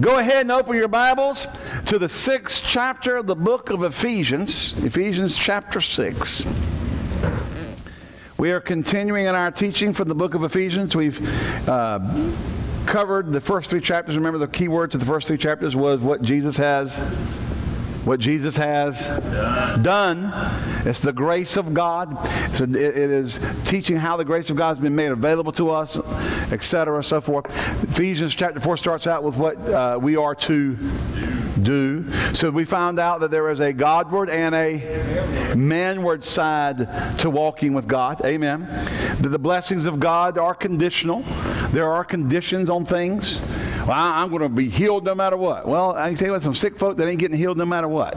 Go ahead and open your Bibles to the 6th chapter of the book of Ephesians, Ephesians chapter 6. We are continuing in our teaching from the book of Ephesians. We've covered the first three chapters. Remember, the key word to the first three chapters was what Jesus has done. It's the grace of God. So it is teaching how the grace of God has been made available to us, etc., so forth. Ephesians chapter 4 starts out with what we are to do. So we found out that there is a Godward and a manward side to walking with God. Amen. That the blessings of God are conditional. There are conditions on things. Well, I'm going to be healed no matter what. Well, I can tell you what, some sick folk that ain't getting healed no matter what.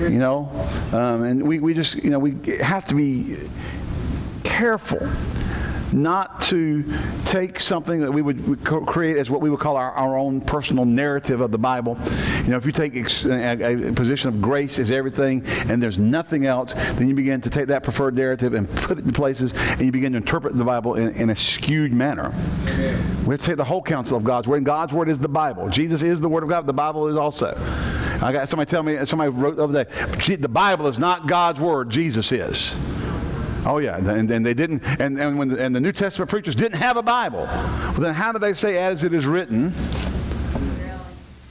You know, and we just, you know, we have to be careful not to take something that we would create as what we would call our own personal narrative of the Bible. You know, if you take a position of grace is everything and there's nothing else, then you begin to take that preferred narrative and put it in places, and you begin to interpret the Bible in a skewed manner. Amen. We have to take the whole counsel of God's Word, and God's Word is the Bible. Jesus is the Word of God. The Bible is also. I got somebody tell me, somebody wrote the other day, the Bible is not God's Word, Jesus is. Oh yeah, and they didn't, and the New Testament preachers didn't have a Bible. Well, then how do they say as it is written?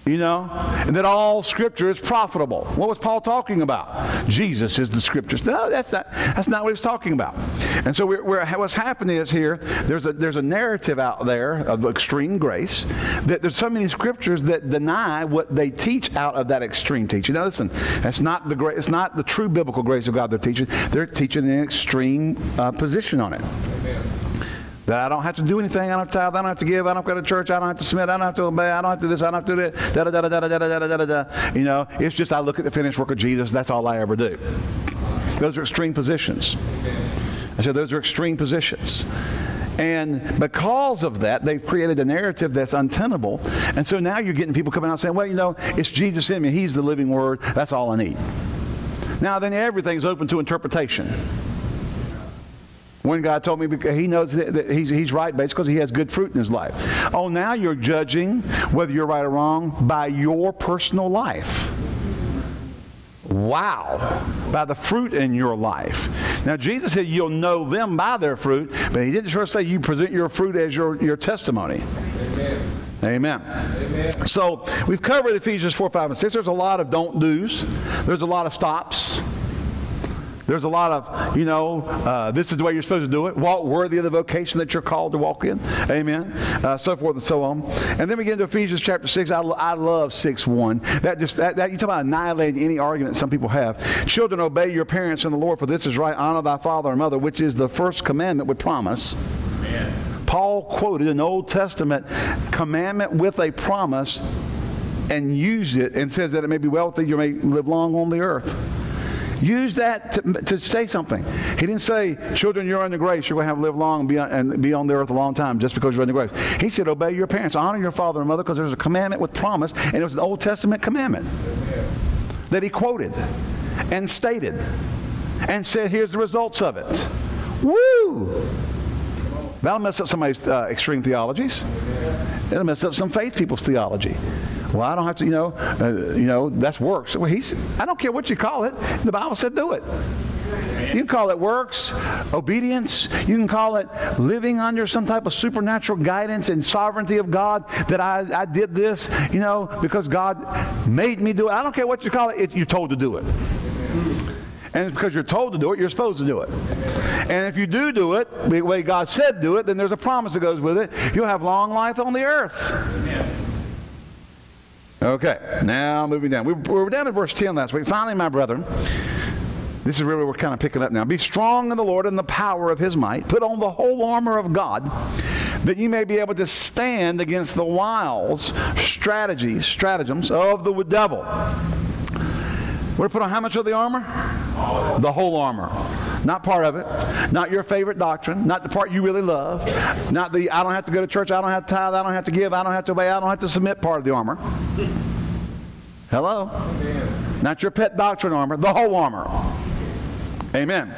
You know, and that all Scripture is profitable. What was Paul talking about? Jesus is the Scriptures. No, that's not what he was talking about. And so what's happening is here, there's a narrative out there of extreme grace that there's so many Scriptures that deny what they teach out of that extreme teaching. Now listen, that's not the grace. It's not the true biblical grace of God they're teaching. They're teaching an extreme position on it. Amen. That I don't have to do anything, I don't have to tithe, I don't have to give, I don't go to church, I don't have to submit, I don't have to obey, I don't have to this, I don't have to do that, da-da-da-da-da-da-da-da-da-da. You know, it's just I look at the finished work of Jesus, that's all I ever do. Those are extreme positions. I said those are extreme positions. And because of that, they've created a narrative that's untenable. And so now you're getting people coming out saying, well, you know, it's Jesus in me, He's the living Word, that's all I need. Now then everything's open to interpretation. One guy told me because he knows that he's right based because he has good fruit in his life. Oh, now you're judging whether you're right or wrong by your personal life. Wow. By the fruit in your life. Now, Jesus said you'll know them by their fruit, but he didn't sure say you present your fruit as your testimony. Amen. Amen. Amen. So we've covered Ephesians 4, 5, and 6. There's a lot of don't do's. There's a lot of stops. There's a lot of, you know, this is the way you're supposed to do it. Walk worthy of the vocation that you're called to walk in. Amen. So forth and so on. And then we get into Ephesians chapter 6. I love 6:1. That you talk about annihilating any argument some people have. Children, obey your parents in the Lord, for this is right. Honor thy father and mother, which is the first commandment with promise. Amen. Paul quoted an Old Testament commandment with a promise and used it and says that it may be wealthy, you may live long on the earth. Use that to say something. He didn't say, children, you're under grace. You're going to have to live long and be on the earth a long time just because you're under grace. He said, obey your parents. Honor your father and mother because there's a commandment with promise. And it was an Old Testament commandment that he quoted and stated and said, here's the results of it. Woo! That'll mess up somebody's extreme theologies. It'll mess up some faith people's theology. Well, I don't have to, you know, that's works. Well, I don't care what you call it. The Bible said do it. You can call it works, obedience. You can call it living under some type of supernatural guidance and sovereignty of God that I did this, you know, because God made me do it. I don't care what you call it. You're told to do it. And it's because you're told to do it, you're supposed to do it. And if you do it, the way God said do it, then there's a promise that goes with it. You'll have long life on the earth. Amen. Okay, now moving down. We were down in verse 10 last week. Finally, my brethren, this is really we're kind of picking up now. Be strong in the Lord and the power of His might. Put on the whole armor of God that you may be able to stand against the wiles, stratagems of the devil. We're to put on how much of the armor? The whole armor. Not part of it, not your favorite doctrine, not the part you really love, not the I don't have to go to church, I don't have to tithe, I don't have to give, I don't have to obey, I don't have to submit part of the armor. Hello? Amen. Not your pet doctrine armor, the whole armor. Amen.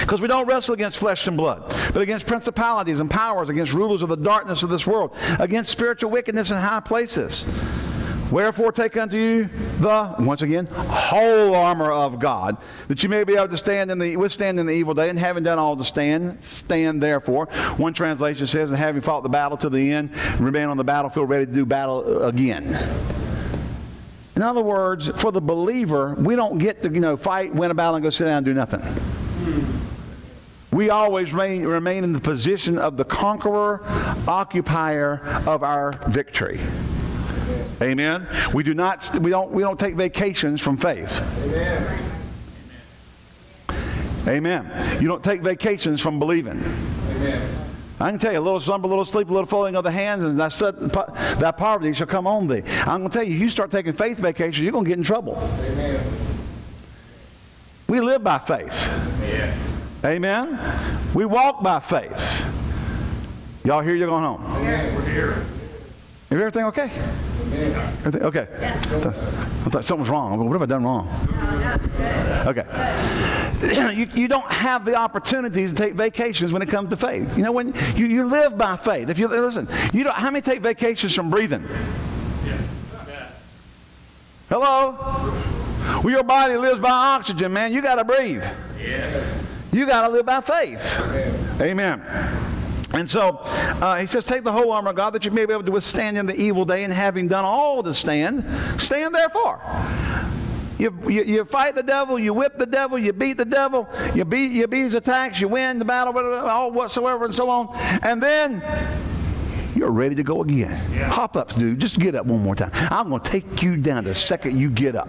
Because we don't wrestle against flesh and blood, but against principalities and powers, against rulers of the darkness of this world, against spiritual wickedness in high places. Wherefore take unto you the, once again, whole armor of God, that you may be able to stand in the, withstand in the evil day, and having done all to stand, stand therefore. One translation says, and having fought the battle to the end, remain on the battlefield ready to do battle again. In other words, for the believer, we don't get to, you know, fight, win a battle, and go sit down and do nothing. We always remain in the position of the conqueror, occupier of our victory. Amen. We don't take vacations from faith. Amen. Amen. You don't take vacations from believing. Amen. I can tell you, a little slumber, a little sleep, a little folding of the hands, and that poverty shall come on thee. I'm going to tell you, you start taking faith vacations, you're going to get in trouble. Amen. We live by faith. Amen. Amen. We walk by faith. Y'all here? You're going home. Amen. We're here. Is everything okay? Everything okay? I thought something was wrong. What have I done wrong? Okay. You don't have the opportunities to take vacations when it comes to faith. You know, when you live by faith. If you listen, you don't. How many take vacations from breathing? Hello. Well, your body lives by oxygen, man. You got to breathe. You got to live by faith. Amen. And so he says, take the whole armor of God that you may be able to withstand in the evil day, and having done all to stand, stand therefore. You fight the devil, you whip the devil, you beat the devil, you beat his attacks, you win the battle, all whatsoever and so on. And then you're ready to go again. Yeah. Hop ups, dude. Just get up one more time. I'm going to take you down the second you get up.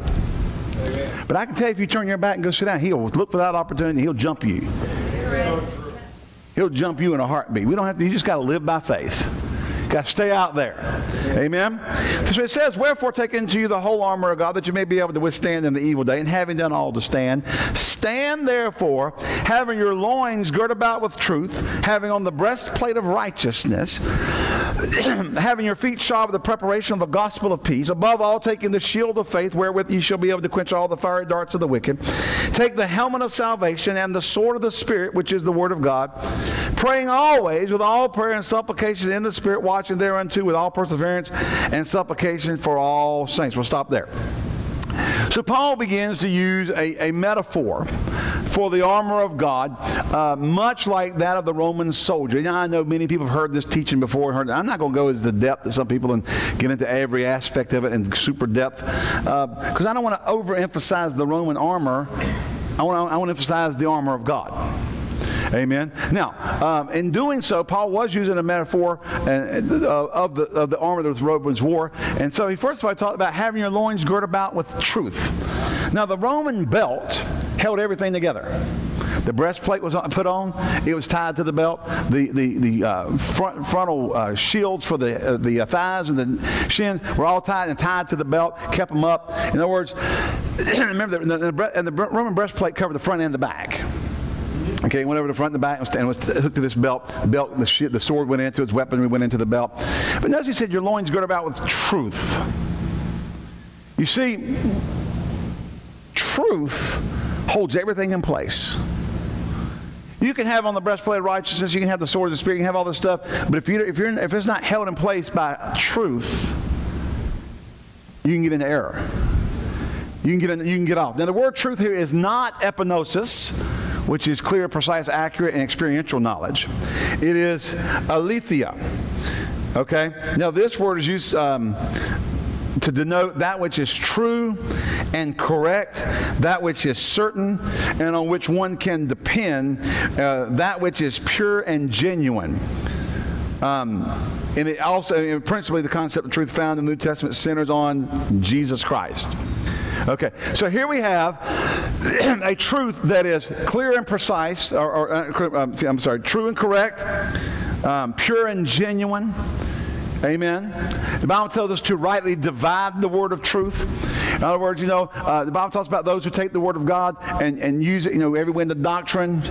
Amen. But I can tell you, if you turn your back and go sit down, he'll look for that opportunity. He'll jump you. He'll jump you in a heartbeat. We don't have to. You just got to live by faith. Got to stay out there. Amen. So it says, wherefore take unto you the whole armor of God, that you may be able to withstand in the evil day, and having done all to stand, stand therefore, having your loins girt about with truth, having on the breastplate of righteousness, having your feet shod with the preparation of the gospel of peace, above all taking the shield of faith, wherewith you shall be able to quench all the fiery darts of the wicked. Take the helmet of salvation and the sword of the Spirit, which is the word of God, praying always with all prayer and supplication in the Spirit, watching thereunto with all perseverance and supplication for all saints. We'll stop there. So Paul begins to use a metaphor for the armor of God, much like that of the Roman soldier. You know, I know many people have heard this teaching before. I'm not going to go into the depth of some people and get into every aspect of it in super depth, because I don't want to overemphasize the Roman armor. I want to emphasize the armor of God. Amen. Now, in doing so, Paul was using a metaphor of the armor that the Romans wore. And so he first of all talked about having your loins girt about with truth. Now, the Roman belt held everything together. The breastplate was put on. It was tied to the belt. The frontal shields for the thighs and the shins were all tied and tied to the belt, kept them up. In other words, remember, the Roman breastplate covered the front and the back. Okay, went over the front and the back and was hooked to this belt. The sword went into its weaponry, went into the belt. But notice he said, your loins girt about with truth. You see, truth holds everything in place. You can have on the breastplate of righteousness, you can have the sword of the Spirit, you can have all this stuff, but if it's not held in place by truth, you can get into error. You can get off. Now, the word truth here is not epinosis, which is clear, precise, accurate, and experiential knowledge. It is aletheia. Okay? Now, this word is used to denote that which is true and correct, that which is certain, and on which one can depend, that which is pure and genuine. And it also, principally, the concept of truth found in the New Testament centers on Jesus Christ. Okay, so here we have a truth that is clear and precise, true and correct, pure and genuine. Amen. The Bible tells us to rightly divide the word of truth. In other words, you know, the Bible talks about those who take the word of God and use it, you know, every wind of doctrine,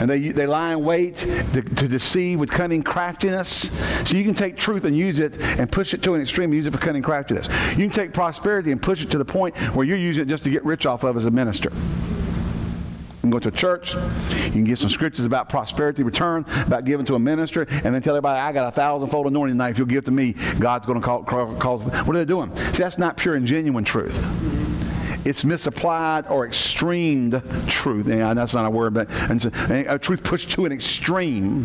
and they lie in wait to deceive with cunning craftiness. So you can take truth and use it and push it to an extreme and use it for cunning craftiness. You can take prosperity and push it to the point where you're using it just to get rich off of as a minister. You can go to a church, you can get some scriptures about prosperity, return, about giving to a minister, and then tell everybody, I got a 1,000-fold anointing tonight. If you'll give to me, God's going to cause. What are they doing? See, that's not pure and genuine truth. It's misapplied or extremed truth. And that's not a word, but a truth pushed to an extreme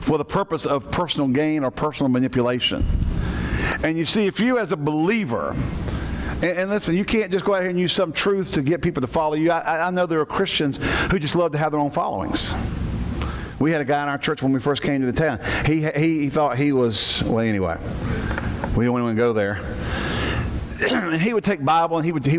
for the purpose of personal gain or personal manipulation. And you see, if you as a believer, and listen, you can't just go out here and use some truth to get people to follow you. I know there are Christians who just love to have their own followings. We had a guy in our church when we first came to the town. He thought he was, well, anyway, we don't want to go there. And he would take Bible and he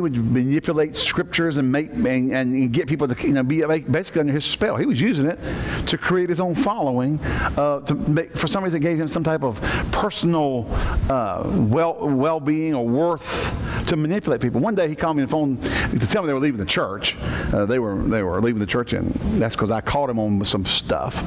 would manipulate scriptures and make and get people to be basically under his spell. He was using it to create his own following. For some reason, it gave him some type of personal well-being or worth to manipulate people. One day, he called me on the phone to tell me they were leaving the church. They were leaving the church, and that's because I caught him on some stuff.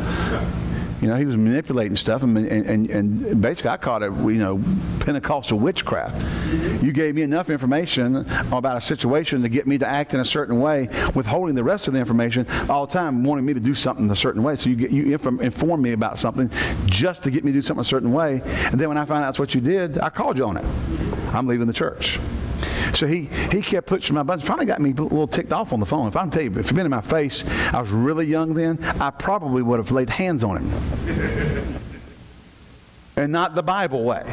You know, he was manipulating stuff, and basically I called it, Pentecostal witchcraft. You gave me enough information about a situation to get me to act in a certain way, withholding the rest of the information all the time, wanting me to do something a certain way. So you informed me about something just to get me to do something a certain way, and then when I found out that's what you did, I called you on it. I'm leaving the church. So he kept pushing my buttons. Finally got me a little ticked off on the phone. If I can tell you, if it had been in my face, I was really young then, I probably would have laid hands on him. And not the Bible way.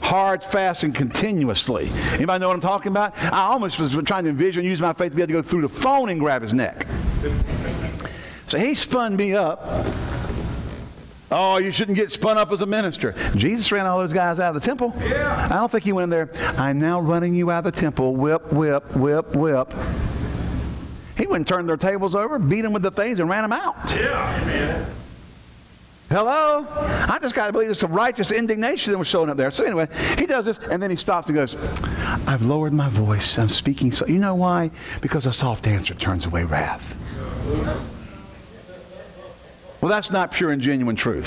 Hard, fast, and continuously. Anybody know what I'm talking about? I almost was trying to envision, use my faith to be able to go through the phone and grab his neck. So he spun me up. Oh, you shouldn't get spun up as a minister. Jesus ran all those guys out of the temple. Yeah. I don't think he went in there, I'm now running you out of the temple. Whip, whip, whip, whip. He wouldn't turn their tables over, beat them with the things, and ran them out. Yeah. Amen. Hello? I just got to believe there's some righteous indignation that was showing up there. So anyway, he does this, and then he stops and goes, I've lowered my voice. I'm speaking. So you know why? Because a soft answer turns away wrath. Yeah. Well, that's not pure and genuine truth.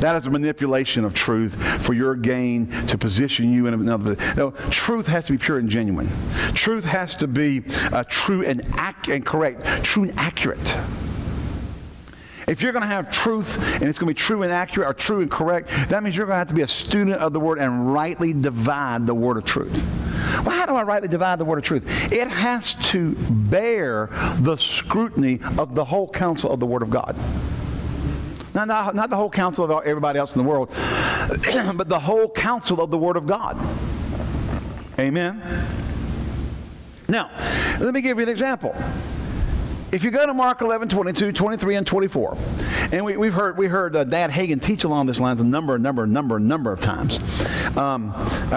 That is a manipulation of truth for your gain to position you in another. No, truth has to be pure and genuine. Truth has to be true and correct, true and accurate. If you're going to have truth and it's going to be true and accurate or true and correct, that means you're going to have to be a student of the Word and rightly divide the Word of truth. Well, how do I rightly divide the word of truth? It has to bear the scrutiny of the whole counsel of the Word of God. Now, not the whole counsel of everybody else in the world, but the whole counsel of the Word of God. Amen? Now, let me give you an example. If you go to Mark 11, 22, 23, and 24, and we heard Dad Hagin teach along these lines a number of times. I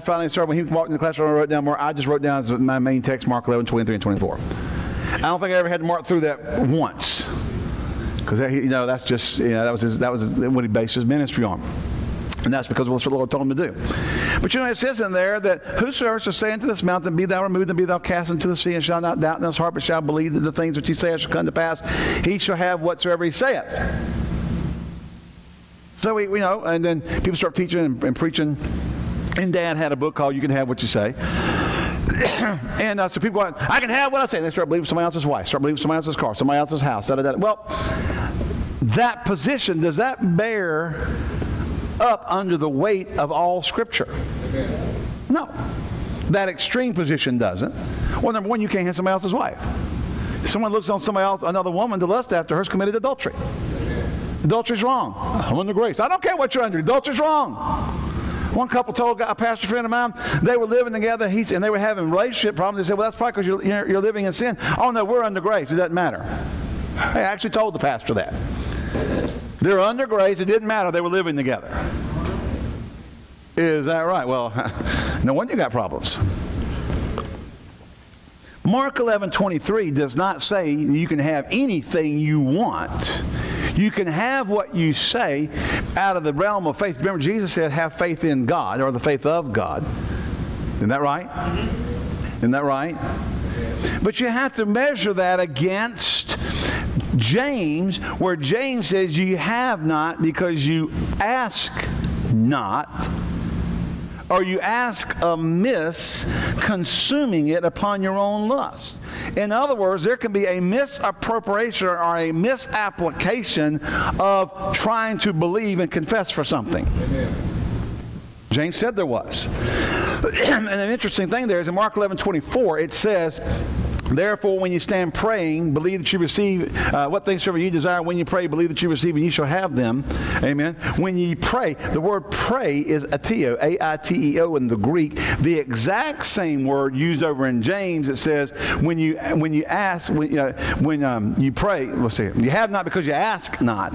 finally started when he walked in the classroom. I wrote down more. I just wrote down my main text, Mark 11, 23, and 24. I don't think I ever had to mark through that once, because that's just that was what he based his ministry on. And that's because that's what the Lord told him to do. But it says in there that whosoever shall say unto this mountain, be thou removed and be thou cast into the sea, and shall not doubt in his heart, but shall believe that the things which he saith shall come to pass, he shall have whatsoever he saith. So we know, and then people start teaching and preaching. And Dad had a book called You Can Have What You Say. So people go out, I can have what I say. And they start believing somebody else's wife, start believing somebody else's car, somebody else's house. Da, da, da. Well, that position, does that bear up under the weight of all Scripture? No. That extreme position doesn't. Well, number one, you can't have somebody else's wife. Someone looks on somebody else, another woman, to lust after her, has committed adultery. Adultery's wrong. I'm under grace. I don't care what you're under. Adultery's wrong. One couple told a pastor friend of mine, they were living together and they were having relationship problems. They said, well, that's probably because you're living in sin. Oh, no, we're under grace. It doesn't matter. They actually told the pastor that. They're under grace. It didn't matter. They were living together. Is that right? Well, no wonder you got problems. Mark 11:23 does not say you can have anything you want. You can have what you say out of the realm of faith. Remember, Jesus said, have faith in God, or the faith of God. Isn't that right? Isn't that right? But you have to measure that against James, where James says you have not because you ask not, or you ask amiss, consuming it upon your own lust. In other words, there can be a misappropriation or a misapplication of trying to believe and confess for something. Amen. James said there was. And an interesting thing there is in Mark 11:24, it says, "Therefore, when you stand praying, believe that you receive what things soever you desire. When you pray, believe that you receive, and you shall have them." Amen. When you pray, the word pray is aiteo, A-I-T-E-O in the Greek. The exact same word used over in James. It says, when you pray, let's see, you have not because you ask not,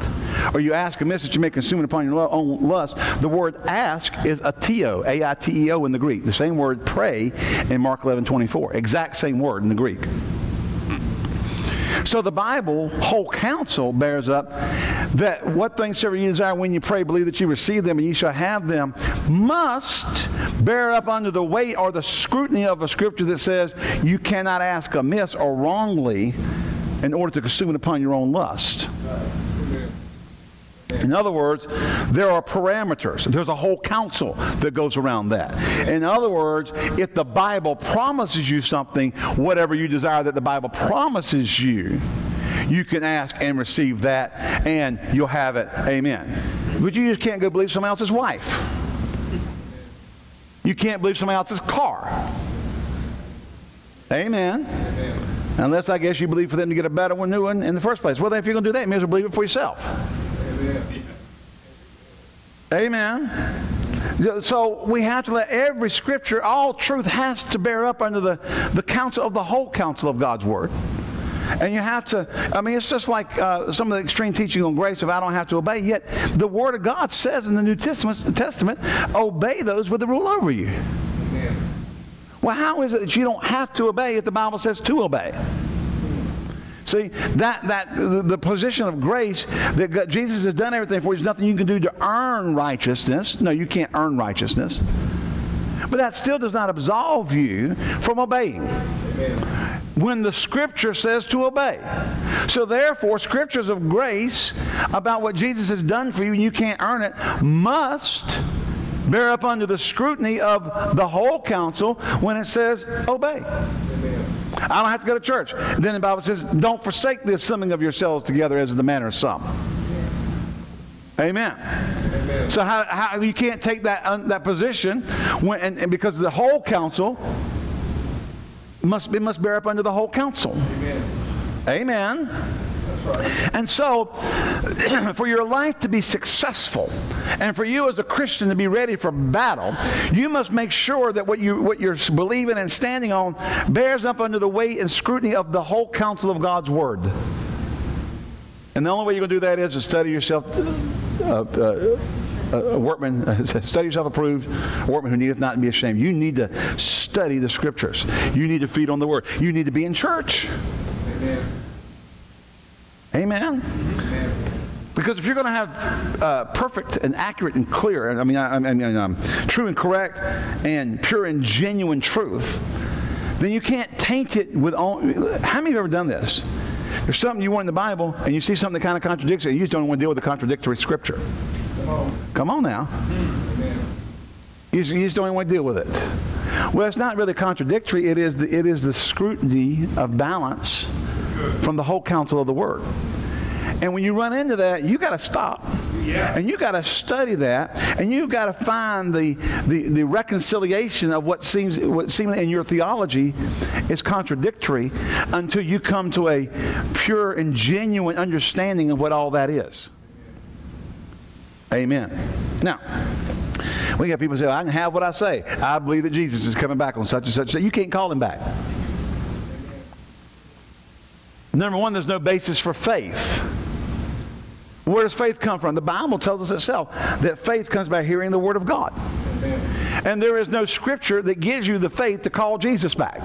or you ask amiss that you may consume it upon your own lust. The word ask is aiteo, A-I-T-E-O in the Greek. The same word pray in Mark 11:24. Exact same word in the Greek. So the Bible, whole counsel, bears up that what things soever you desire when you pray, believe that you receive them and you shall have them, must bear up under the weight or the scrutiny of a scripture that says you cannot ask amiss or wrongly in order to consume it upon your own lust. In other words, there are parameters. There's a whole counsel that goes around that. In other words, if the Bible promises you something, whatever you desire that the Bible promises you, you can ask and receive that, and you'll have it. Amen. But you just can't go believe someone else's wife. You can't believe someone else's car. Amen. Unless, I guess, you believe for them to get a better one, new one in the first place. Well, then, if you're going to do that, you may as well believe it for yourself. Amen. So we have to let every scripture, all truth has to bear up under the counsel of the whole counsel of God's word. And you have to, I mean, it's just like some of the extreme teaching on grace of I don't have to obey. Yet the word of God says in the New Testament, obey those with the rule over you. Amen. Well, how is it that you don't have to obey if the Bible says to obey? See, the position of grace that God, Jesus has done everything for you. There's nothing you can do to earn righteousness. No, you can't earn righteousness. But that still does not absolve you from obeying. Amen. When the Scripture says to obey. So therefore, Scriptures of grace about what Jesus has done for you, and you can't earn it, must bear up under the scrutiny of the whole counsel when it says obey. Amen. I don't have to go to church. Then the Bible says, don't forsake the assembling of yourselves together as the manner of some. Amen. Amen. So how you can't take that position when, and because the whole counsel must bear up under the whole counsel. Amen. Amen. And so, for your life to be successful, and for you as a Christian to be ready for battle, you must make sure that what you're believing and standing on bears up under the weight and scrutiny of the whole counsel of God's Word. And the only way you're going to do that is to study yourself, study yourself approved, a workman who needeth not to be ashamed. You need to study the Scriptures. You need to feed on the Word. You need to be in church. Amen. Amen? Because if you're going to have perfect and accurate and clear, true and correct and pure and genuine truth, then you can't taint it with all. How many of you have ever done this? There's something you want in the Bible, and you see something that kind of contradicts it, and you just don't want to deal with the contradictory scripture. Come on now. You just don't even want to deal with it. Well, it's not really contradictory. It is the scrutiny of balance from the whole counsel of the Word. And when you run into that, you got to stop. Yeah. And you got to study that, and you got to find the reconciliation of what seemingly in your theology is contradictory until you come to a pure and genuine understanding of what all that is. Amen. Now, we got people say, well, I can have what I say. I believe that Jesus is coming back on such and such. You can't call him back. Number one, there's no basis for faith. Where does faith come from? The Bible tells us itself that faith comes by hearing the Word of God. Amen. And there is no scripture that gives you the faith to call Jesus back.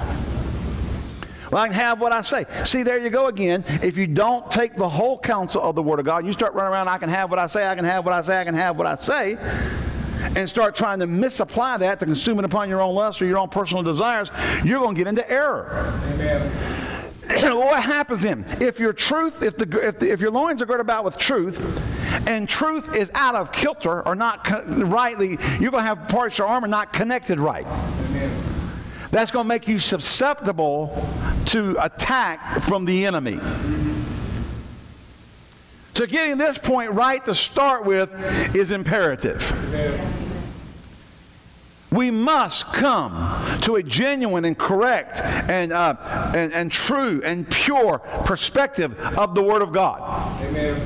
Well, I can have what I say. See, there you go again. If you don't take the whole counsel of the Word of God, you start running around, I can have what I say, I can have what I say, I can have what I say, and start trying to misapply that to consume it upon your own lust or your own personal desires, you're going to get into error. Amen. What happens then? If your loins are girt about with truth, and truth is out of kilter or not rightly, you're going to have parts of your armor not connected right. Amen. That's going to make you susceptible to attack from the enemy. So getting this point right to start with is imperative. Amen. We must come to a genuine and correct and true and pure perspective of the Word of God. Amen.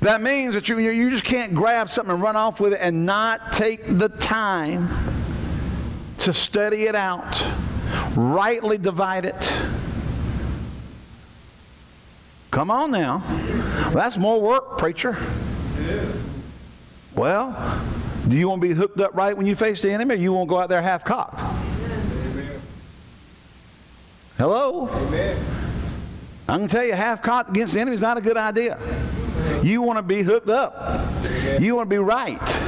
That means that you just can't grab something and run off with it and not take the time to study it out, rightly divide it. Come on now. Well, that's more work, preacher. It is. Well, do you want to be hooked up right when you face the enemy, or you want to go out there half-cocked? Hello? Amen. I can tell you, half-cocked against the enemy is not a good idea. You want to be hooked up. Amen. You want to be right.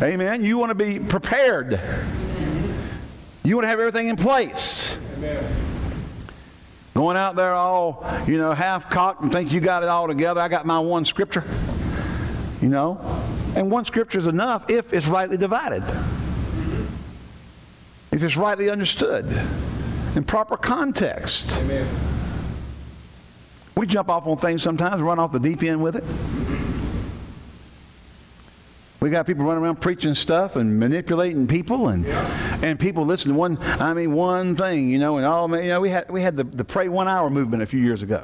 Amen. You want to be prepared. Amen. You want to have everything in place. Amen. Going out there all, you know, half-cocked and think you got it all together. I got my one scripture, you know. And one scripture is enough if it's rightly divided. If it's rightly understood in proper context. Amen. We jump off on things sometimes, run off the deep end with it. We got people running around preaching stuff and manipulating people, and yeah. And people listen to one thing, you know. And all, you know, we had the pray 1 hour movement a few years ago.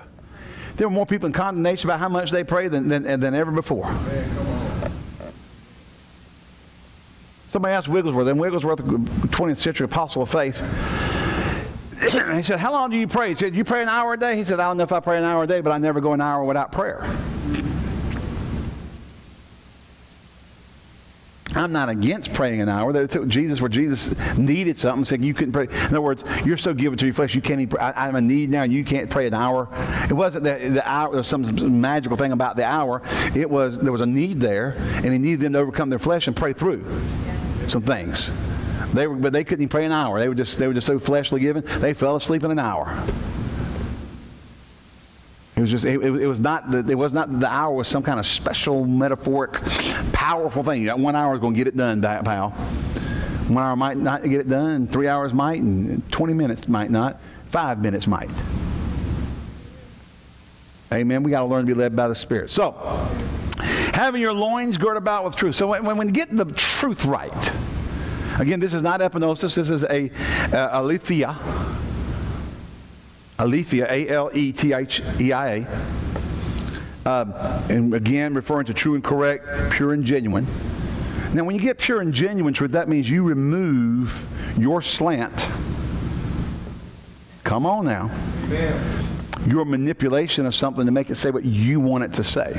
There were more people in condemnation about how much they pray than ever before. Man, come on. Somebody asked Wigglesworth, and Wigglesworth, 20th century apostle of faith. He said, "How long do you pray?" He said, "You pray an hour a day." He said, "I don't know if I pray an hour a day, but I never go an hour without prayer." I'm not against praying an hour. They took Jesus where Jesus needed something, said you couldn't pray. In other words, you're so given to your flesh, you can't even pray. I'm in need now, you can't pray an hour. It wasn't that the hour, there was some magical thing about the hour. It was, there was a need there, and he needed them to overcome their flesh and pray through some things. But they couldn't even pray an hour. They were just so fleshly given, they fell asleep in an hour. It was not the hour was some kind of special metaphoric powerful thing. That 1 hour is going to get it done, pal. 1 hour might not get it done. 3 hours might, and 20 minutes might not. 5 minutes might. Amen. We got to learn to be led by the Spirit. So, having your loins girt about with truth. So when we get the truth right. Again, this is not epinosis. This is a aletheia. Aletheia, A-L-E-T-H-E-I-A. And again, referring to true and correct, pure and genuine. Now, when you get pure and genuine truth, that means you remove your slant. Come on now. Amen. Your manipulation of something to make it say what you want it to say.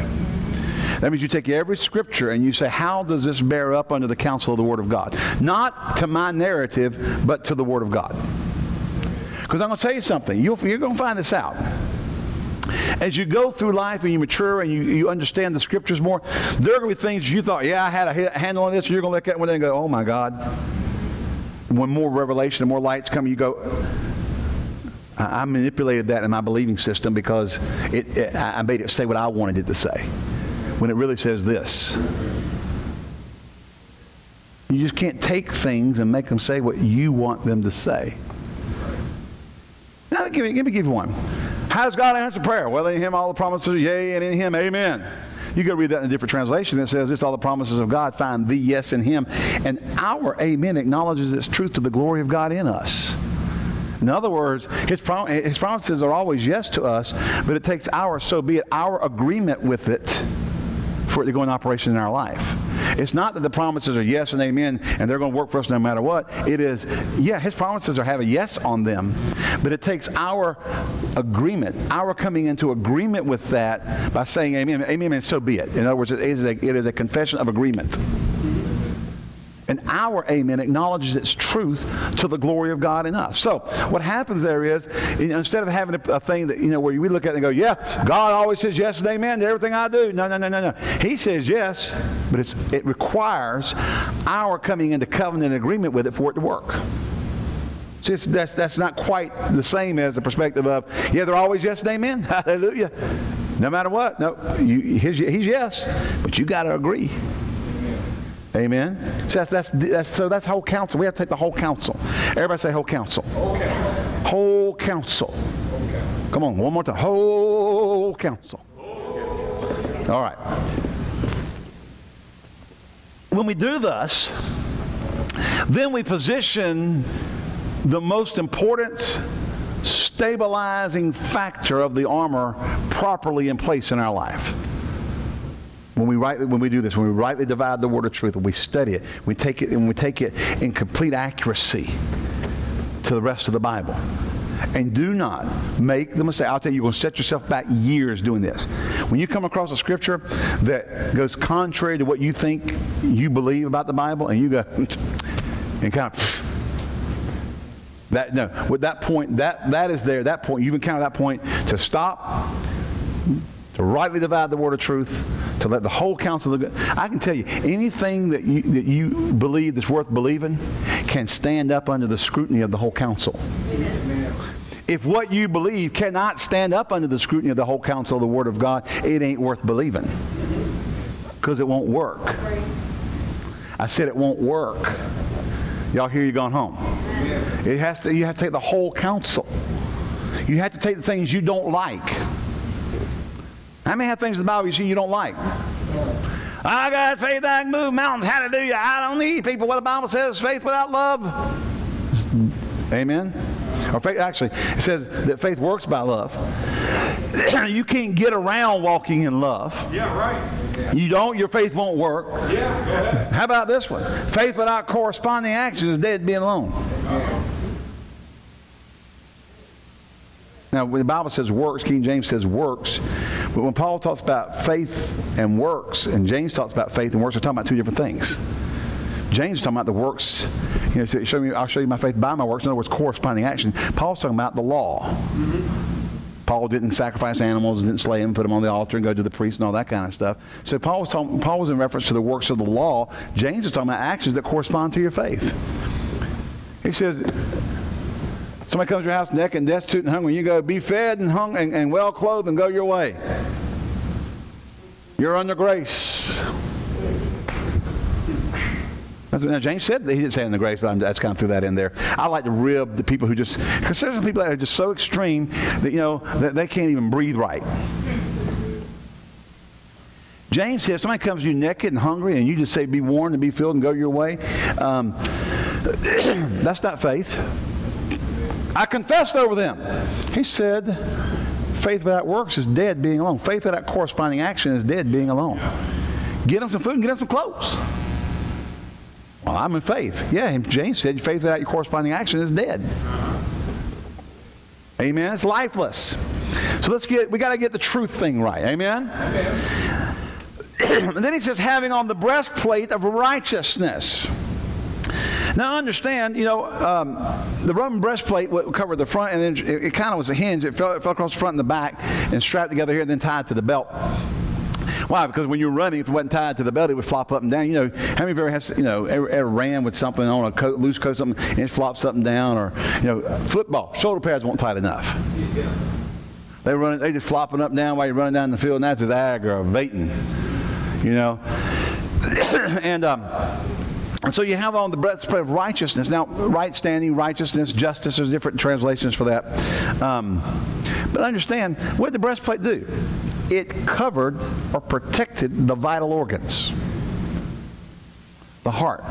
That means you take every scripture and you say, how does this bear up under the counsel of the Word of God? Not to my narrative, but to the Word of God. Because I'm going to tell you something. You're going to find this out. As you go through life and you mature and you understand the scriptures more, there are going to be things you thought, yeah, I had a handle on this. And you're going to look at it one day and go, oh, my God. When more revelation and more light's coming, you go, I manipulated that in my believing system because I made it say what I wanted it to say. When it really says this. You just can't take things and make them say what you want them to say. Now, let me give you one. How does God answer prayer? Well, in Him all the promises are yea, and in Him, amen. You go read that in a different translation that says, it's all the promises of God, find the yes in Him. And our amen acknowledges its truth to the glory of God in us. In other words, His promises are always yes to us, but it takes our, so be it, our agreement with it for it to go in operation in our life. It's not that the promises are yes and amen and they're going to work for us no matter what. It is, yeah, His promises are have a yes on them, but it takes our agreement, our coming into agreement with that by saying amen, amen, and so be it. In other words, it is a confession of agreement. And our amen acknowledges its truth to the glory of God in us. So what happens there is, instead of having a thing that, you know, where we look at it and go, yeah, God always says yes and amen to everything I do. No, no, no, no, no. He says yes, but it requires our coming into covenant agreement with it for it to work. So that's not quite the same as the perspective of, yeah, they're always yes and amen. Hallelujah. No matter what. No, he's yes, but you got to agree. Amen. So that's whole counsel. We have to take the whole counsel. Everybody say whole counsel. Okay. Whole counsel. Okay. Come on, one more time. Whole counsel. Okay. All right. When we do thus, then we position the most important stabilizing factor of the armor properly in place in our life. When we rightly divide the word of truth, we study it, we take it, and we take it in complete accuracy to the rest of the Bible. And do not make the mistake. I'll tell you, you're going to set yourself back years doing this. When you come across a scripture that goes contrary to what you think you believe about the Bible, and you go, and kind of, that, no, with that point, that is there, that point, you've encountered that point to stop, to rightly divide the word of truth, to let the whole counsel of the good. I can tell you, anything that you believe that's worth believing can stand up under the scrutiny of the whole counsel. Amen. If what you believe cannot stand up under the scrutiny of the whole counsel of the Word of God, it ain't worth believing, because it won't work. I said it won't work. Y'all hear you going home. It has to. You have to take the whole counsel. You have to take the things you don't like. How many have things in the Bible you see you don't like? I got faith I can move mountains. Hallelujah. I don't need people. What the Bible says, faith without love. Amen. Or faith, actually, it says that faith works by love. You can't get around walking in love. Yeah, right. Yeah. You don't, your faith won't work. Yeah, go ahead. How about this one? Faith without corresponding action is dead being alone. Uh-huh. Now, when the Bible says works, King James says works. But when Paul talks about faith and works, and James talks about faith and works, they're talking about two different things. James is talking about the works. You know, so I'll show you my faith by my works. In other words, corresponding action. Paul's talking about the law. Mm-hmm. Paul didn't sacrifice animals, didn't slay them, put them on the altar and go to the priest and all that kind of stuff. So Paul was in reference to the works of the law. James is talking about actions that correspond to your faith. He says, somebody comes to your house naked and destitute and hungry. You go, be fed and hung and well clothed and go your way. You're under grace. That's what, now James said that. He didn't say under grace, but I just kind of threw that in there. I like to rib the people who just, because there's some people that are just so extreme that, you know, that they can't even breathe right. James said, somebody comes to you naked and hungry and you just say, be warmed and be filled and go your way. That's not faith. I confessed over them. He said, faith without works is dead being alone. Faith without corresponding action is dead being alone. Get them some food and get them some clothes. Well, I'm in faith. Yeah, and James said, faith without your corresponding action is dead. Amen. It's lifeless. So we got to get the truth thing right. Amen. And then he says, having on the breastplate of righteousness. Now, understand, you know, the Roman breastplate covered the front, and then it kind of was a hinge. It fell across the front and the back and strapped together here and then tied to the belt. Why? Because when you're running, if it wasn't tied to the belt, it would flop up and down. You know, how many of you ever ran with something on a coat, loose coat, something, and it flops up and down? Or, you know, football, shoulder pads weren't tight enough. They just flopping up and down while you're running down the field, and that's just aggravating, you know. And so you have on the breastplate of righteousness. Now, right standing, righteousness, justice, there's different translations for that. But understand, what did the breastplate do? It covered or protected the vital organs. The heart.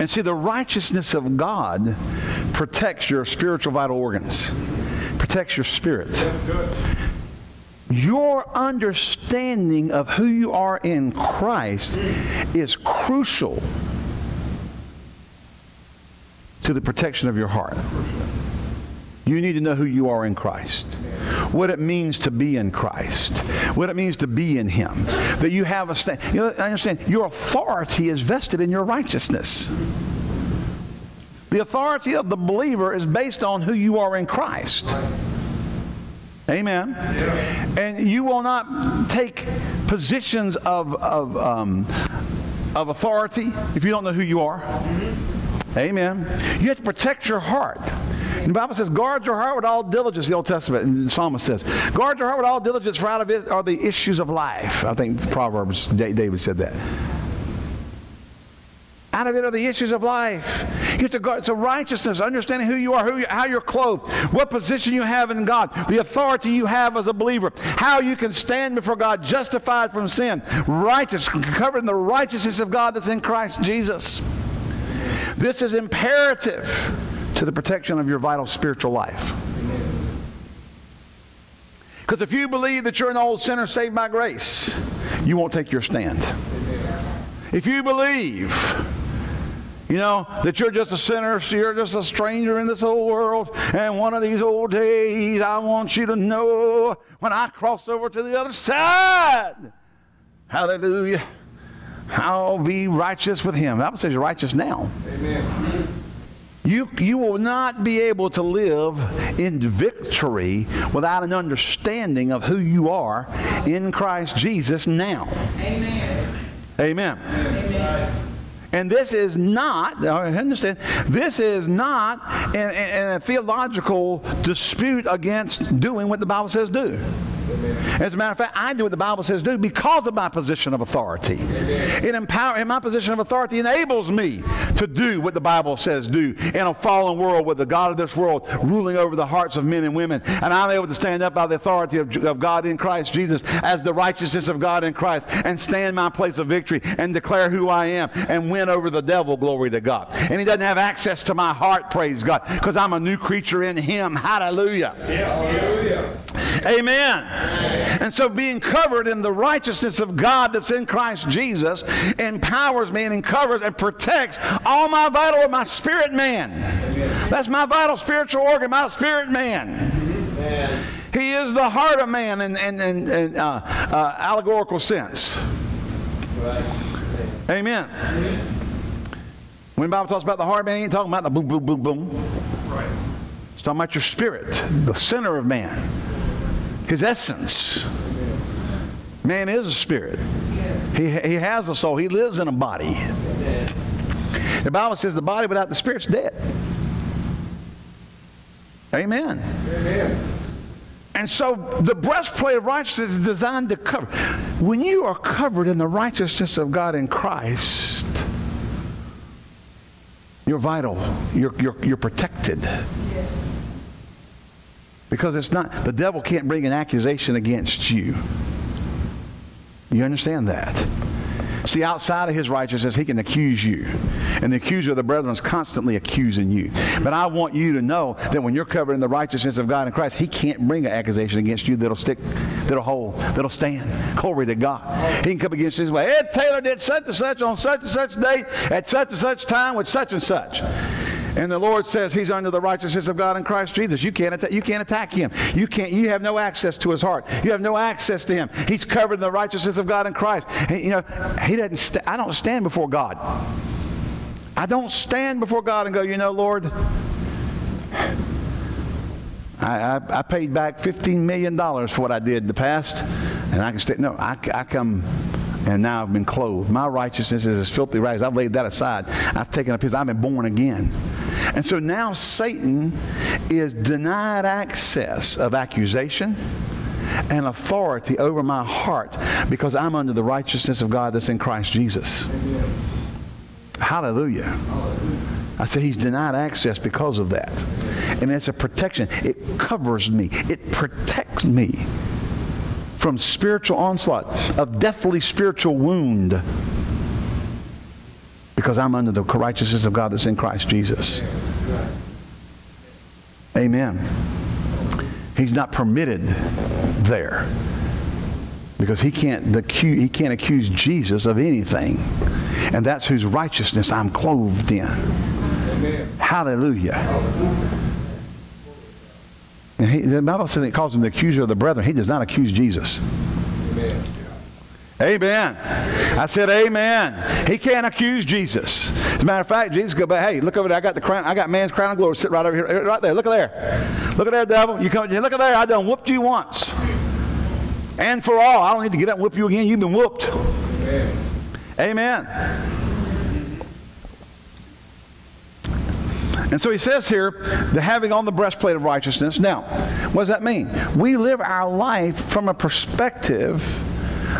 And see, the righteousness of God protects your spiritual vital organs. Protects your spirit. That's good. Your understanding of who you are in Christ is crucial to the protection of your heart. You need to know who you are in Christ, what it means to be in Christ, what it means to be in Him, that you have a stand. You know, I understand your authority is vested in your righteousness. The authority of the believer is based on who you are in Christ. Amen. Yeah. And you will not take positions of authority if you don't know who you are. Mm-hmm. Amen. You have to protect your heart. And the Bible says, guard your heart with all diligence, the Old Testament, and the psalmist says, guard your heart with all diligence, for out of it are the issues of life. I think Proverbs, David said that. Out of it are the issues of life. You have to guard. It's a righteousness, understanding who you are, how you're clothed, what position you have in God, the authority you have as a believer, how you can stand before God justified from sin, righteous, covered in the righteousness of God that's in Christ Jesus. This is imperative to the protection of your vital spiritual life. Because if you believe that you're an old sinner saved by grace, you won't take your stand. If you believe, you know, that you're just a sinner, so you're just a stranger in this old world, and one of these old days, I want you to know when I cross over to the other side, hallelujah, I'll be righteous with him. The Bible says you're righteous now. Amen. You will not be able to live in victory without an understanding of who you are in Christ Jesus now. Amen. Amen. Amen. And this is not, I understand, this is not a theological dispute against doing what the Bible says do. Amen. As a matter of fact, I do what the Bible says do because of my position of authority. Amen. It empowers, my position of authority enables me to do what the Bible says do in a fallen world with the God of this world ruling over the hearts of men and women. And I'm able to stand up by the authority of God in Christ Jesus as the righteousness of God in Christ and stand my place of victory and declare who I am and win over the devil, glory to God. And he doesn't have access to my heart, praise God, because I'm a new creature in him. Hallelujah. Yeah. Hallelujah. Amen. And so being covered in the righteousness of God that's in Christ Jesus empowers me and covers and protects all my vital, my spirit man. That's my vital spiritual organ, my spirit man. He is the heart of man in allegorical sense. Amen. When the Bible talks about the heart of man, he ain't talking about the boom, boom, boom, boom. It's talking about your spirit, the center of man. His essence. Man is a spirit. He has a soul. He lives in a body. The Bible says the body without the spirit's dead. Amen. Amen. And so the breastplate of righteousness is designed to cover. When you are covered in the righteousness of God in Christ, you're vital. You're protected. Because it's not, the devil can't bring an accusation against you. You understand that? See, outside of his righteousness, he can accuse you. And the accuser of the brethren is constantly accusing you. But I want you to know that when you're covered in the righteousness of God in Christ, he can't bring an accusation against you that'll stick, that'll hold, that'll stand. Glory to God. He can come against you and say, Ed Taylor did such and such on such and such date at such and such time with such and such. And the Lord says he's under the righteousness of God in Christ Jesus. You can't attack him. You have no access to his heart. You have no access to him. He's covered in the righteousness of God in Christ. He, you know, he doesn't. I don't stand before God. I don't stand before God and go, you know, Lord, I paid back $15 million for what I did in the past, and I can stand. No, I come. And now I've been clothed. My righteousness is as filthy rags. I've laid that aside. I've taken up his. I've been born again. And so now Satan is denied access of accusation and authority over my heart because I'm under the righteousness of God that's in Christ Jesus. Amen. Hallelujah. Hallelujah. I say he's denied access because of that. And it's a protection. It covers me. It protects me from spiritual onslaught, of deathly spiritual wound, because I'm under the righteousness of God that's in Christ Jesus. Amen. He's not permitted there because he can't accuse Jesus of anything, and that's whose righteousness I'm clothed in. Amen. Hallelujah. Hallelujah. And the Bible says it calls him the accuser of the brethren. He does not accuse Jesus. Amen. Amen. I said amen. He can't accuse Jesus. As a matter of fact, Jesus goes, hey, look over there. I got the crown. I got man's crown of glory. Sit right over here. Right there. Look at there. Look at there, devil. You come. Look at there. I done whooped you once. And for all. I don't need to get up and whoop you again. You've been whooped. Amen. Amen. And so he says here, the having on the breastplate of righteousness. Now, what does that mean? We live our life from a perspective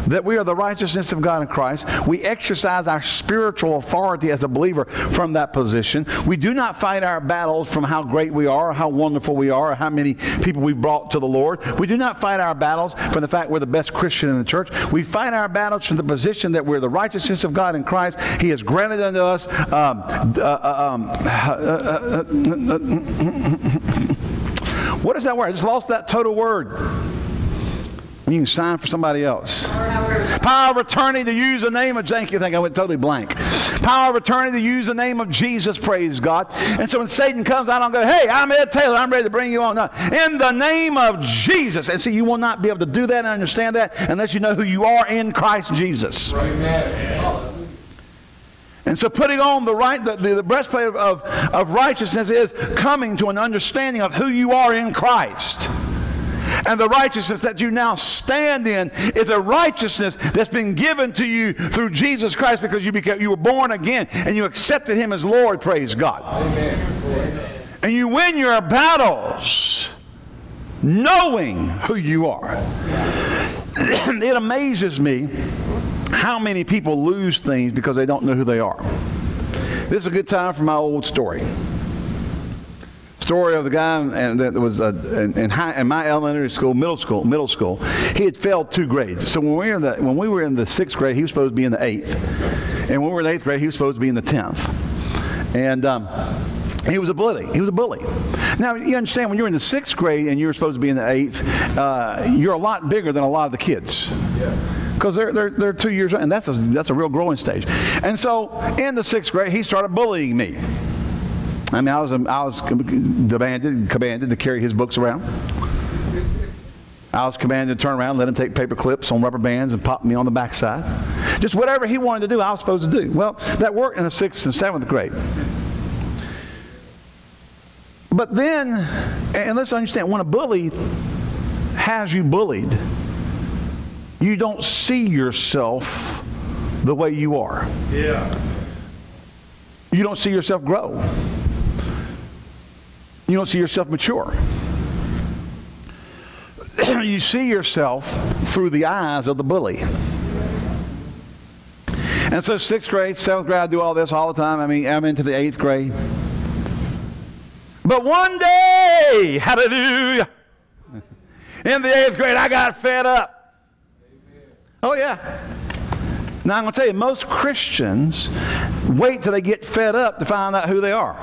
that we are the righteousness of God in Christ. We exercise our spiritual authority as a believer from that position. We do not fight our battles from how great we are, or how wonderful we are, or how many people we've brought to the Lord. We do not fight our battles from the fact we're the best Christian in the church. We fight our battles from the position that we're the righteousness of God in Christ. He has granted unto us what is that word? I just lost that total word. You can sign for somebody else. Power of attorney to use the name of Janky. I think I went totally blank. Power of attorney to use the name of Jesus, praise God. And so when Satan comes, I don't go, hey, I'm Ed Taylor, I'm ready to bring you on. No. In the name of Jesus. And see, you will not be able to do that and understand that unless you know who you are in Christ Jesus. Amen. And so putting on the breastplate of righteousness is coming to an understanding of who you are in Christ. And the righteousness that you now stand in is a righteousness that's been given to you through Jesus Christ, because you were born again and you accepted Him as Lord, praise God. Amen. And you win your battles knowing who you are. It amazes me how many people lose things because they don't know who they are. This is a good time for my old story. Story of the guy that was in my elementary school, middle school. He had failed 2 grades. So when we were in the 6th grade, he was supposed to be in the 8th, and when we were in the 8th grade, he was supposed to be in the 10th. And he was a bully. He was a bully. Now you understand, when you're in the 6th grade and you're supposed to be in the 8th, you're a lot bigger than a lot of the kids. Yeah. Because they're 2 years, and that's a real growing stage. And so in the 6th grade, he started bullying me. I mean, I was commanded to carry his books around. I was commanded to turn around, let him take paper clips on rubber bands and pop me on the backside. Just whatever he wanted to do, I was supposed to do. Well, that worked in the 6th and 7th grade. But then, and let's understand, when a bully has you bullied, you don't see yourself the way you are. Yeah. You don't see yourself grow. You don't see yourself mature. You see yourself through the eyes of the bully. And so 6th grade, 7th grade, I do all this all the time. I mean, I'm into the 8th grade. But one day, hallelujah, in the 8th grade, I got fed up. Oh, yeah. Now, I'm going to tell you, most Christians wait till they get fed up to find out who they are.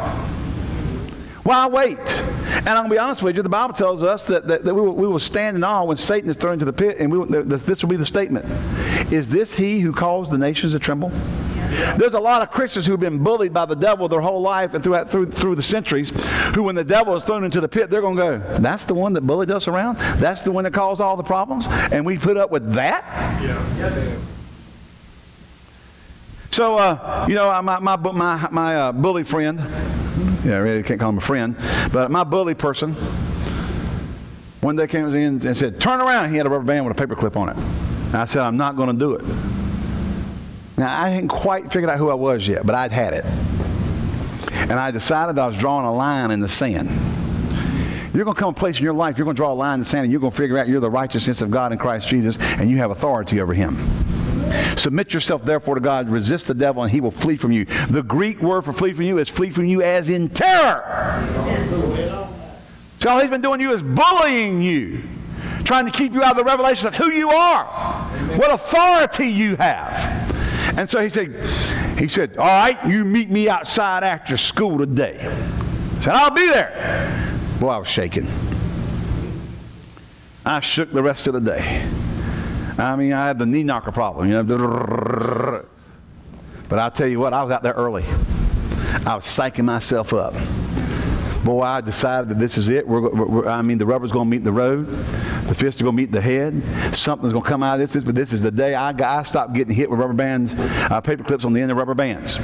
Why wait? And I'm going to be honest with you, the Bible tells us that we will stand in awe when Satan is thrown into the pit, and this will be the statement. Is this he who caused the nations to tremble? There's a lot of Christians who've been bullied by the devil their whole life and through the centuries, who when the devil is thrown into the pit, they're going to go, that's the one that bullied us around? That's the one that caused all the problems? And we put up with that? Yeah. So, you know, my bully friend, yeah, I really can't call him a friend, but my bully person, one day came in and said, turn around. He had a rubber band with a paper clip on it. And I said, I'm not going to do it. Now, I hadn't quite figured out who I was yet, but I'd had it. And I decided I was drawing a line in the sand. You're going to come a place in your life, you're going to draw a line in the sand, and you're going to figure out you're the righteousness of God in Christ Jesus, and you have authority over Him. Submit yourself therefore to God, resist the devil, and he will flee from you. The Greek word for flee from you is flee from you as in terror. So all he's been doing to you is bullying you, trying to keep you out of the revelation of who you are, what authority you have. And so he said, all right, you meet me outside after school today. I said, I'll be there. Well, I was shaking. I shook the rest of the day. I mean, I had the knee knocker problem, you know. But I'll tell you what, I was out there early. I was psyching myself up. Boy, I decided that this is it. The rubber's going to meet the road. The fists are going to meet the head. Something's going to come out of this. But this is the day I stopped getting hit with rubber bands, paper clips on the end of rubber bands.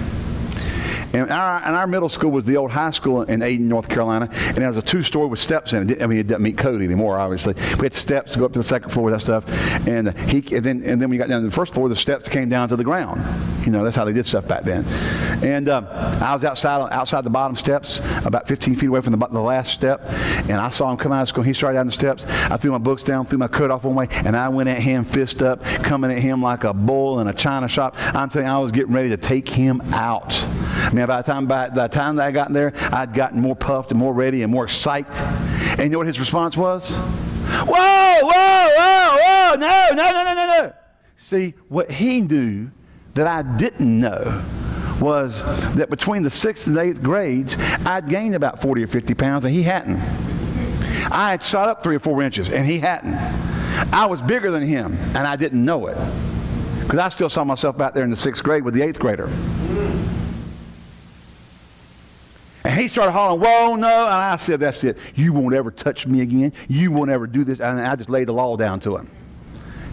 And our middle school was the old high school in Aiden, North Carolina, and it was a 2-story with steps in it. I mean, it doesn't meet code anymore, obviously. We had steps to go up to the 2nd floor, that stuff. And then when you got down to the 1st floor, the steps came down to the ground. You know, that's how they did stuff back then. And I was outside the bottom steps, about 15 feet away from the last step, and I saw him come out of school. He started down the steps. I threw my books down, threw my coat off one way, and I went at him, fist up, coming at him like a bull in a china shop. I'm telling you, I was getting ready to take him out. I mean, by the time that I got there, I'd gotten more puffed and more ready and more psyched. And you know what his response was? Whoa, whoa, whoa, whoa, no, no, no, no, no, no. See, what he knew that I didn't know was that between the 6th and 8th grades, I'd gained about 40 or 50 pounds, and he hadn't. I had shot up 3 or 4 inches, and he hadn't. I was bigger than him, and I didn't know it, because I still saw myself out there in the 6th grade with the 8th grader. And he started hollering, whoa, no, and I said, that's it. You won't ever touch me again. You won't ever do this. And I just laid the law down to him.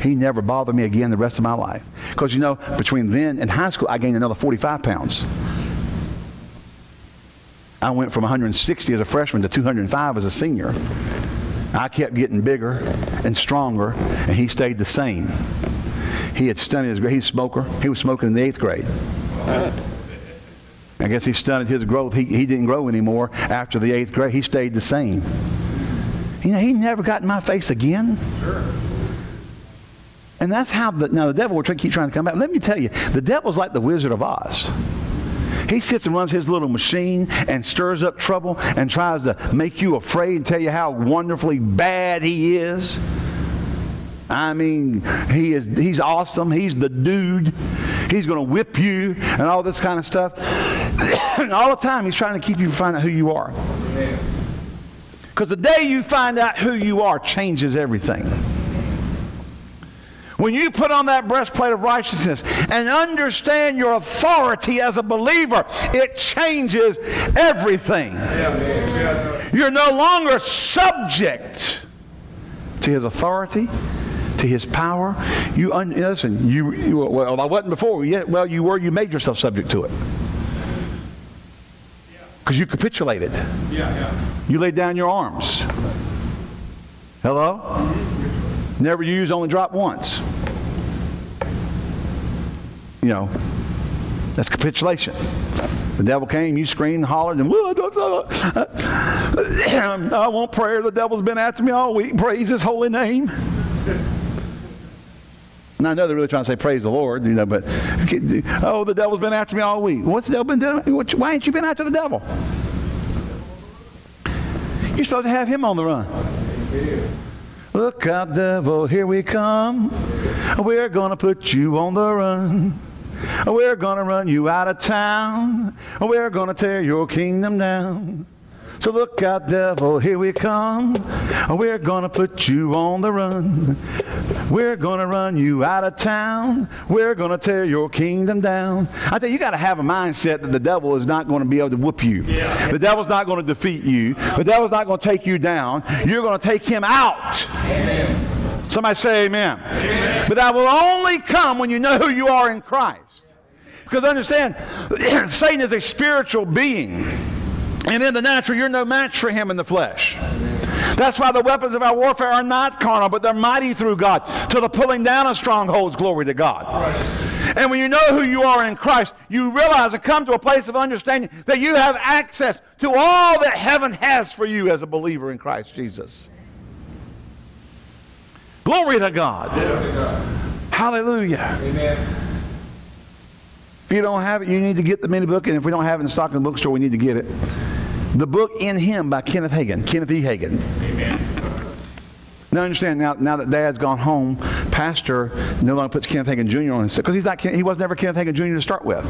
He never bothered me again the rest of my life. Because, you know, between then and high school, I gained another 45 pounds. I went from 160 as a freshman to 205 as a senior. I kept getting bigger and stronger, and he stayed the same. He had stunted his growth. He was a smoker. He was smoking in the 8th grade. I guess he stunted his growth. He didn't grow anymore after the 8th grade. He stayed the same. You know, he never got in my face again. Sure. And that's how, now the devil will keep trying to come back. Let me tell you, the devil's like the Wizard of Oz. He sits and runs his little machine and stirs up trouble and tries to make you afraid and tell you how wonderfully bad he is. I mean, he's awesome. He's the dude. He's going to whip you and all this kind of stuff. And all the time, he's trying to keep you from finding out who you are. Because the day you find out who you are changes everything. When you put on that breastplate of righteousness and understand your authority as a believer, it changes everything. You're no longer subject to his authority, to his power. You listen, well, I wasn't before. Yeah, well, you were. You made yourself subject to it. Because you capitulated. You laid down your arms. Hello? Never use, only drop once. You know, that's capitulation. The devil came, you screamed, hollered, and I want prayer. The devil's been after me all week. Praise his holy name. And I know they're really trying to say praise the Lord, you know, but oh, the devil's been after me all week. What's the devil been doing? Why ain't you been after the devil? You're supposed to have him on the run. Look out, devil, here we come. We're going to put you on the run. We're going to run you out of town. We're going to tear your kingdom down. So look out, devil, here we come. We're going to put you on the run. We're going to run you out of town. We're going to tear your kingdom down. I tell you, you got to have a mindset that the devil is not going to be able to whoop you. Yeah. The devil's not going to defeat you. The devil's not going to take you down. You're going to take him out. Amen. Somebody say amen. Amen. But that will only come when you know who you are in Christ. Because understand, Satan is a spiritual being. And in the natural, you're no match for him in the flesh. That's why the weapons of our warfare are not carnal, but they're mighty through God, to the pulling down of strongholds, glory to God. Right. And when you know who you are in Christ, you realize and come to a place of understanding that you have access to all that heaven has for you as a believer in Christ Jesus. Glory to God. Glory to God. Hallelujah. Amen. If you don't have it, you need to get the mini book, and if we don't have it in stock in the bookstore, we need to get it. The book In Him by Kenneth Hagin, Kenneth E. Hagin. Amen. Now understand, now that Dad's gone home, Pastor no longer puts Kenneth Hagin Jr. on his stuff, because he was never Kenneth Hagin Jr. to start with.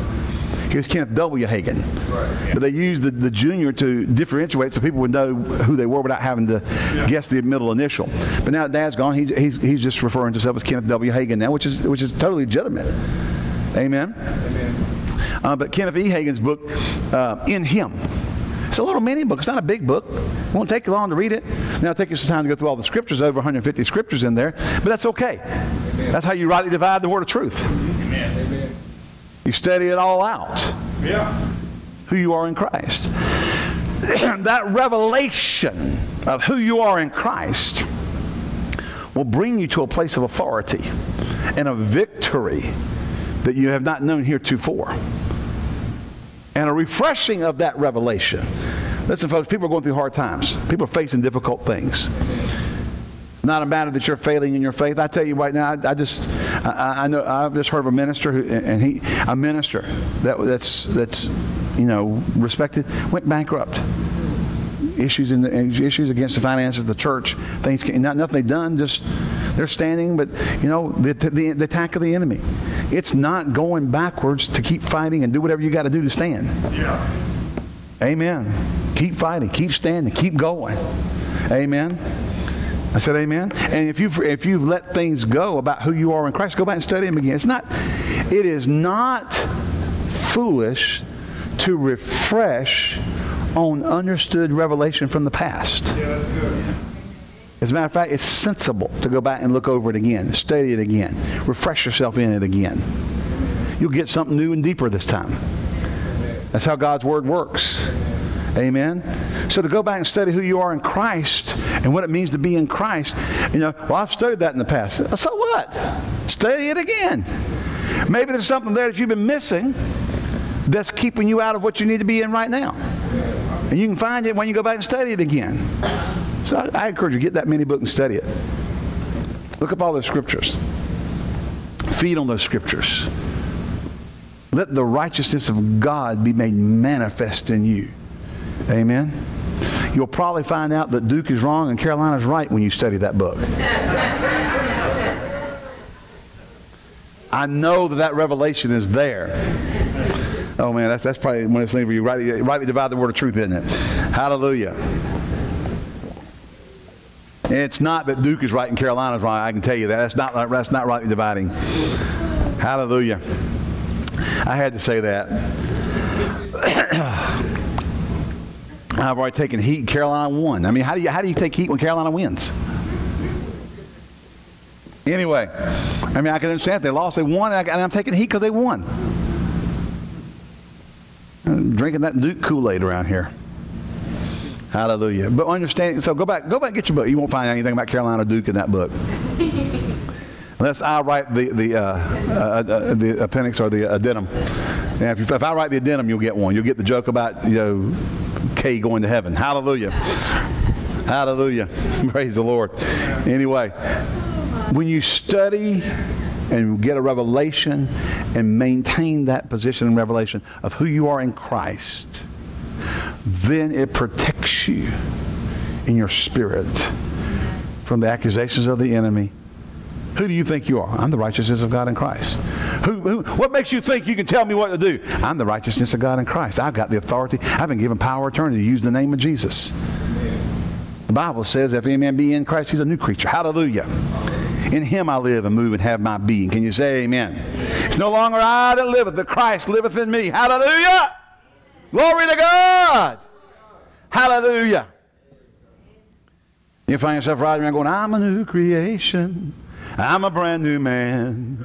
He was Kenneth W. Hagin. Right, yeah. But they used the junior to differentiate so people would know who they were without having to guess the middle initial. But now that Dad's gone, he's just referring to himself as Kenneth W. Hagin now, which is totally legitimate. Amen? Amen. But Kenneth E. Hagin's book, In Him. It's a little mini book. It's not a big book. It won't take you long to read it. Now it'll take you some time to go through all the scriptures, over 150 scriptures in there. But that's okay. Amen. That's how you rightly divide the word of truth. Amen. Amen. You study it all out. Yeah. Who you are in Christ. That revelation of who you are in Christ will bring you to a place of authority and a victory that you have not known heretofore. and a refreshing of that revelation. Listen, folks, people are going through hard times. People are facing difficult things. It's not a matter that you're failing in your faith. I tell you right now, I just heard of a minister, that's you know, respected, went bankrupt. Issues against the finances of the church. Things, nothing they've done, just they're standing, but, you know, the attack of the enemy. It's not going backwards to keep fighting and do whatever you got to do to stand. Yeah. Amen. Keep fighting. Keep standing. Keep going. Amen. I said amen. And if you've let things go about who you are in Christ, go back and study Him again. It is not foolish to refresh on understood revelation from the past. Yeah, that's good. As a matter of fact, it's sensible to go back and look over it again, study it again, refresh yourself in it again. You'll get something new and deeper this time. That's how God's Word works. Amen. So to go back and study who you are in Christ and what it means to be in Christ, you know, well, I've studied that in the past. So what? Study it again. Maybe there's something there that you've been missing that's keeping you out of what you need to be in right now. And you can find it when you go back and study it again. So I encourage you, get that mini book and study it. Look up all those scriptures. Feed on those scriptures. Let the righteousness of God be made manifest in you. Amen. You'll probably find out that Duke is wrong and Carolina's right when you study that book. I know that revelation is there. Oh man, that's probably one of those things where you rightly divide the word of truth, isn't it? Hallelujah. It's not that Duke is right and Carolina's wrong. I can tell you that. That's not rightly dividing. Hallelujah. I had to say that. I've already taken heat. Carolina won. I mean, how do you take heat when Carolina wins? Anyway, I mean, I can understand if they lost, they won, and I'm taking heat because they won. I'm drinking that Duke Kool-Aid around here. Hallelujah. But understanding, so go back and get your book. You won't find anything about Carolina or Duke in that book. Unless I write the appendix or the addendum. Now, if I write the addendum, you'll get one. You'll get the joke about, you know, Kay going to heaven. Hallelujah. Hallelujah. Praise the Lord. Anyway, when you study and get a revelation and maintain that position and revelation of who you are in Christ, then it protects you in your spirit from the accusations of the enemy. Who do you think you are? I'm the righteousness of God in Christ. What makes you think you can tell me what to do? I'm the righteousness of God in Christ. I've got the authority. I've been given power of eternity to use the name of Jesus. The Bible says, if any man be in Christ, he's a new creature. Hallelujah. In Him I live and move and have my being. Can you say amen? It's no longer I that liveth, but Christ liveth in me. Hallelujah. Glory to God. Hallelujah. You find yourself riding around going, I'm a new creation. I'm a brand new man.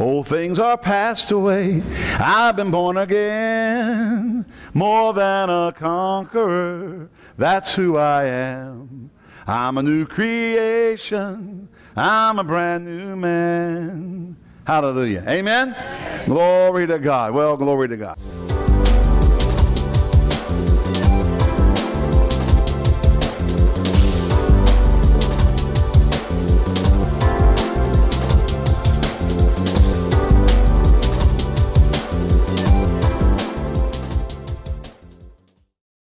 Old things are passed away. I've been born again. More than a conqueror. That's who I am. I'm a new creation. I'm a brand new man. Hallelujah. Amen? Amen. Glory to God. Well, glory to God.